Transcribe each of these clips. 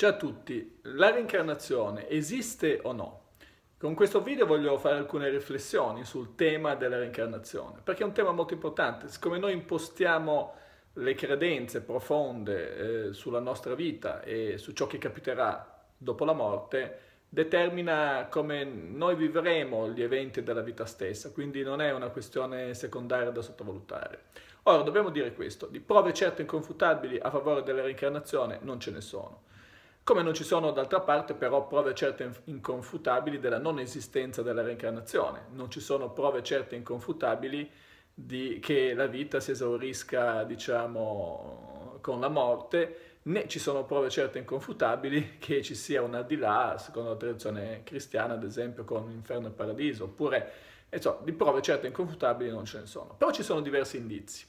Ciao a tutti, la reincarnazione esiste o no? Con questo video voglio fare alcune riflessioni sul tema della reincarnazione, perché è un tema molto importante. Siccome noi impostiamo le credenze profonde sulla nostra vita e su ciò che capiterà dopo la morte, determina come noi vivremo gli eventi della vita stessa, quindi non è una questione secondaria da sottovalutare. Ora, dobbiamo dire questo, di prove certe e inconfutabili a favore della reincarnazione non ce ne sono. Come non ci sono d'altra parte però prove certe e inconfutabili della non esistenza della reincarnazione, non ci sono prove certe e inconfutabili che la vita si esaurisca, diciamo, con la morte, né ci sono prove certe e inconfutabili che ci sia un aldilà, secondo la tradizione cristiana, ad esempio, con inferno e paradiso, oppure, insomma, di prove certe e inconfutabili non ce ne sono. Però ci sono diversi indizi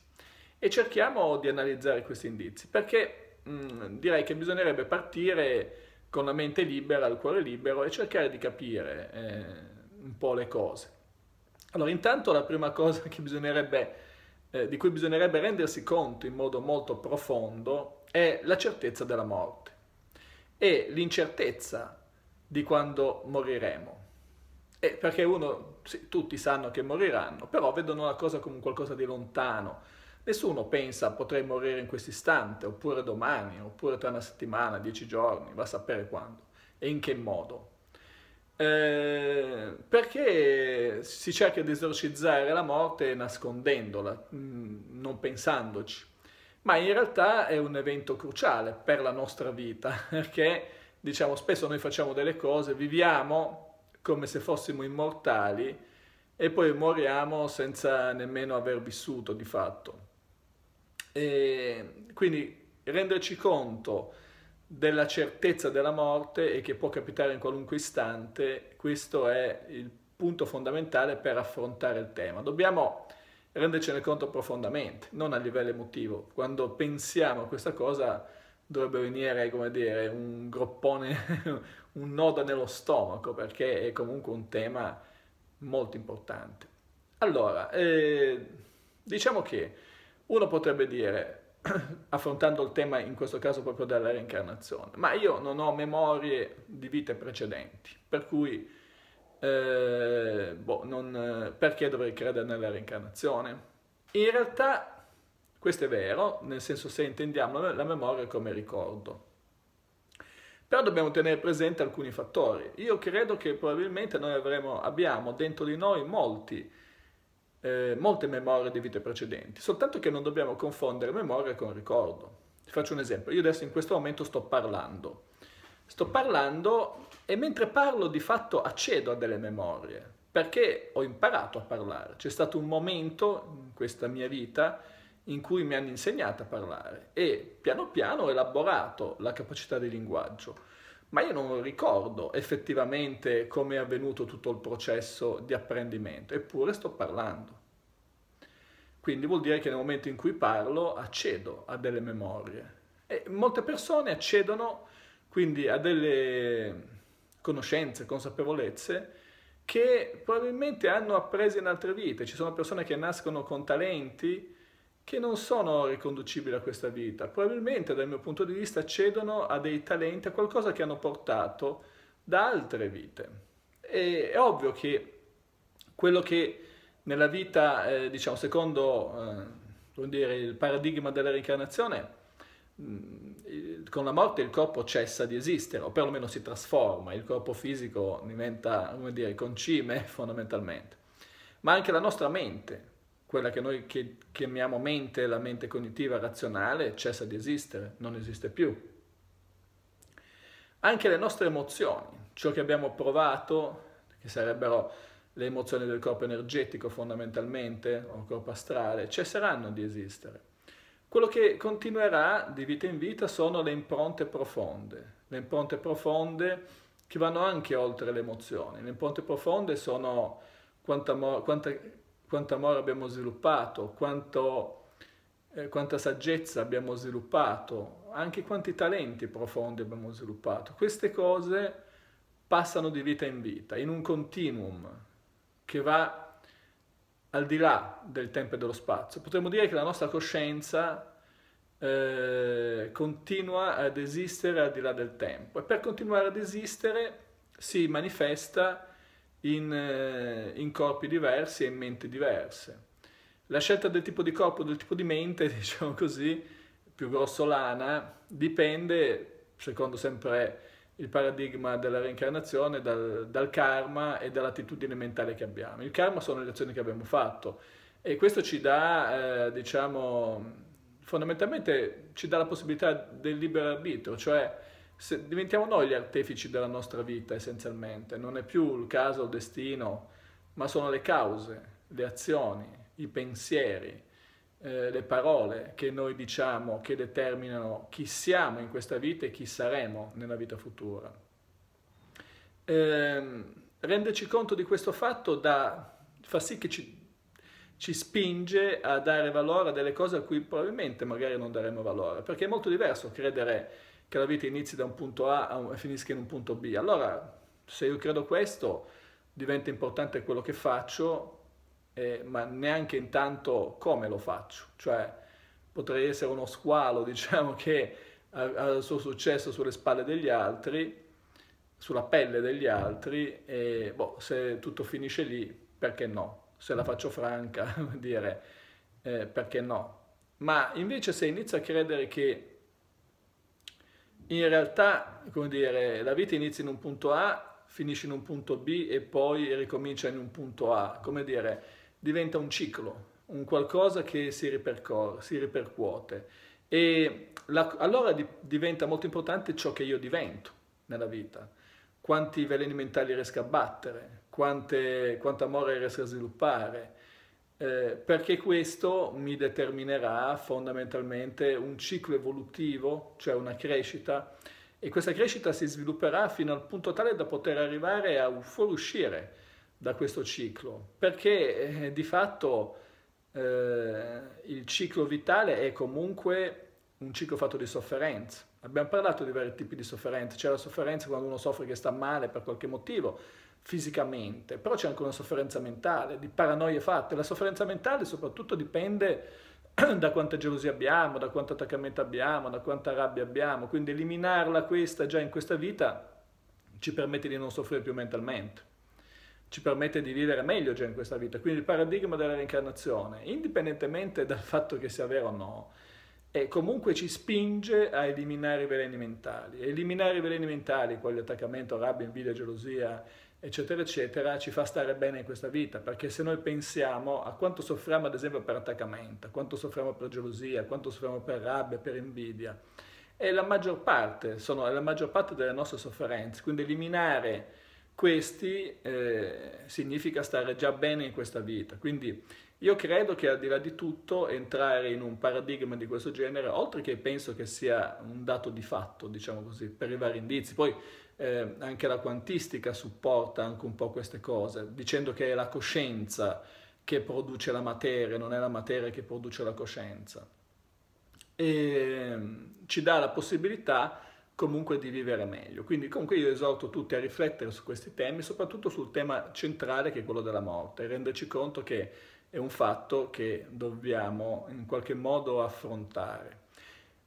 e cerchiamo di analizzare questi indizi, perché direi che bisognerebbe partire con la mente libera, il cuore libero e cercare di capire un po' le cose. Allora, intanto la prima cosa che di cui bisognerebbe rendersi conto in modo molto profondo è la certezza della morte e l'incertezza di quando moriremo. Perché uno, sì, tutti sanno che moriranno, però vedono la cosa come qualcosa di lontano. Nessuno pensa potrei morire in questo istante, oppure domani, oppure tra una settimana, 10 giorni, va a sapere quando e in che modo. Perché si cerca di esorcizzare la morte nascondendola, non pensandoci. Ma in realtà è un evento cruciale per la nostra vita, perché, diciamo, spesso noi facciamo delle cose, viviamo come se fossimo immortali e poi moriamo senza nemmeno aver vissuto di fatto. E quindi renderci conto della certezza della morte e che può capitare in qualunque istante, questo è il punto fondamentale per affrontare il tema. Dobbiamo rendercene conto profondamente, non a livello emotivo. Quando pensiamo a questa cosa dovrebbe venire, come dire, un groppone, un nodo nello stomaco, perché è comunque un tema molto importante. Allora, diciamo che uno potrebbe dire, affrontando il tema in questo caso proprio della reincarnazione, ma io non ho memorie di vite precedenti, per cui perché dovrei credere nella reincarnazione? In realtà questo è vero, nel senso, se intendiamo la memoria come ricordo. Però dobbiamo tenere presente alcuni fattori. Io credo che probabilmente noi abbiamo dentro di noi molte memorie di vite precedenti, soltanto che non dobbiamo confondere memoria con ricordo. Ti faccio un esempio. Io adesso in questo momento sto parlando e mentre parlo di fatto accedo a delle memorie, perché ho imparato a parlare. C'è stato un momento in questa mia vita in cui mi hanno insegnato a parlare e piano piano ho elaborato la capacità di linguaggio. Ma io non ricordo effettivamente come è avvenuto tutto il processo di apprendimento, eppure sto parlando. Quindi vuol dire che nel momento in cui parlo accedo a delle memorie. E molte persone accedono quindi a delle conoscenze, consapevolezze che probabilmente hanno appreso in altre vite. Ci sono persone che nascono con talenti che non sono riconducibili a questa vita. Probabilmente, dal mio punto di vista, accedono a dei talenti, a qualcosa che hanno portato da altre vite. E è ovvio che quello che nella vita, diciamo, secondo il paradigma della reincarnazione, con la morte il corpo cessa di esistere, o perlomeno si trasforma, il corpo fisico diventa, come dire, concime fondamentalmente. Ma anche la nostra mente, quella che noi chiamiamo mente, la mente cognitiva razionale, cessa di esistere, non esiste più. Anche le nostre emozioni, ciò che abbiamo provato, che sarebbero le emozioni del corpo energetico fondamentalmente, o corpo astrale, cesseranno di esistere. Quello che continuerà di vita in vita sono le impronte profonde che vanno anche oltre le emozioni. Le impronte profonde sono quanto amore abbiamo sviluppato, quanta saggezza abbiamo sviluppato, anche quanti talenti profondi abbiamo sviluppato. Queste cose passano di vita in vita, in un continuum che va al di là del tempo e dello spazio. Potremmo dire che la nostra coscienza continua ad esistere al di là del tempo, e per continuare ad esistere si manifesta in corpi diversi e in menti diverse. La scelta del tipo di corpo o del tipo di mente, diciamo così, più grossolana, dipende, secondo sempre il paradigma della reincarnazione, dal karma e dall'attitudine mentale che abbiamo. Il karma sono le azioni che abbiamo fatto, e questo ci dà, diciamo, fondamentalmente ci dà la possibilità del libero arbitrio, cioè se diventiamo noi gli artefici della nostra vita essenzialmente, non è più il caso o il destino, ma sono le cause, le azioni, i pensieri, le parole che noi diciamo che determinano chi siamo in questa vita e chi saremo nella vita futura. Renderci conto di questo fatto fa sì che ci spinge a dare valore a delle cose a cui probabilmente magari non daremo valore, perché è molto diverso credere che la vita inizi da un punto A e finisca in un punto B. Allora, se io credo questo, diventa importante quello che faccio, ma neanche intanto come lo faccio. Cioè, potrei essere uno squalo, diciamo, che ha il suo successo sulle spalle degli altri, sulla pelle degli altri, e boh, se tutto finisce lì, perché no? Se la faccio franca, dire perché no. Ma invece se inizio a credere che in realtà, come dire, la vita inizia in un punto A, finisce in un punto B e poi ricomincia in un punto A, come dire, diventa un ciclo, un qualcosa che si ripercuote. E allora diventa molto importante ciò che io divento nella vita, quanti veleni mentali riesco a battere, quanto amore riesco a sviluppare, perché questo mi determinerà fondamentalmente un ciclo evolutivo, cioè una crescita, e questa crescita si svilupperà fino al punto tale da poter arrivare a fuoriuscire da questo ciclo, perché di fatto il ciclo vitale è comunque un ciclo fatto di sofferenza. Abbiamo parlato di vari tipi di sofferenza, c'è la sofferenza quando uno soffre che sta male per qualche motivo, fisicamente, però c'è anche una sofferenza mentale, di paranoie fatte. La sofferenza mentale soprattutto dipende da quanta gelosia abbiamo, da quanto attaccamento abbiamo, da quanta rabbia abbiamo, quindi eliminarla questa già in questa vita ci permette di non soffrire più mentalmente, ci permette di vivere meglio già in questa vita. Quindi il paradigma della reincarnazione, indipendentemente dal fatto che sia vero o no, e comunque ci spinge a eliminare i veleni mentali. Eliminare i veleni mentali, quali attaccamento, rabbia, invidia, gelosia, eccetera, eccetera, ci fa stare bene in questa vita, perché se noi pensiamo a quanto soffriamo ad esempio per attaccamento, a quanto soffriamo per gelosia, a quanto soffriamo per rabbia, per invidia, è la maggior parte delle nostre sofferenze. Quindi eliminare questi significa stare già bene in questa vita. Quindi io credo che al di là di tutto entrare in un paradigma di questo genere, oltre che penso che sia un dato di fatto, diciamo così, per i vari indizi, poi anche la quantistica supporta anche un po' queste cose, dicendo che è la coscienza che produce la materia, non è la materia che produce la coscienza. E ci dà la possibilità comunque di vivere meglio. Quindi comunque io esorto tutti a riflettere su questi temi, soprattutto sul tema centrale che è quello della morte, e renderci conto che è un fatto che dobbiamo in qualche modo affrontare.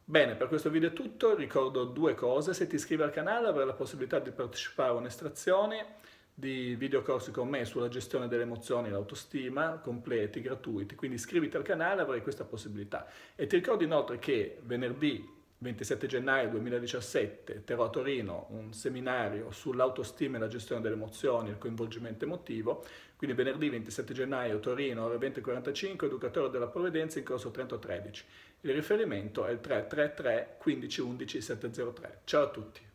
Bene, per questo video è tutto. Ricordo due cose: se ti iscrivi al canale avrai la possibilità di partecipare a un'estrazione di videocorsi con me sulla gestione delle emozioni e l'autostima, completi, gratuiti, quindi iscriviti al canale, avrai questa possibilità. E ti ricordo inoltre che venerdì 27 gennaio 2017 terrò a Torino un seminario sull'autostima e la gestione delle emozioni, il coinvolgimento emotivo. Quindi venerdì 27 gennaio Torino, ore 20:45, Educatorio della Provvidenza, in corso 3013. Il riferimento è il 333 15 11 703. Ciao a tutti!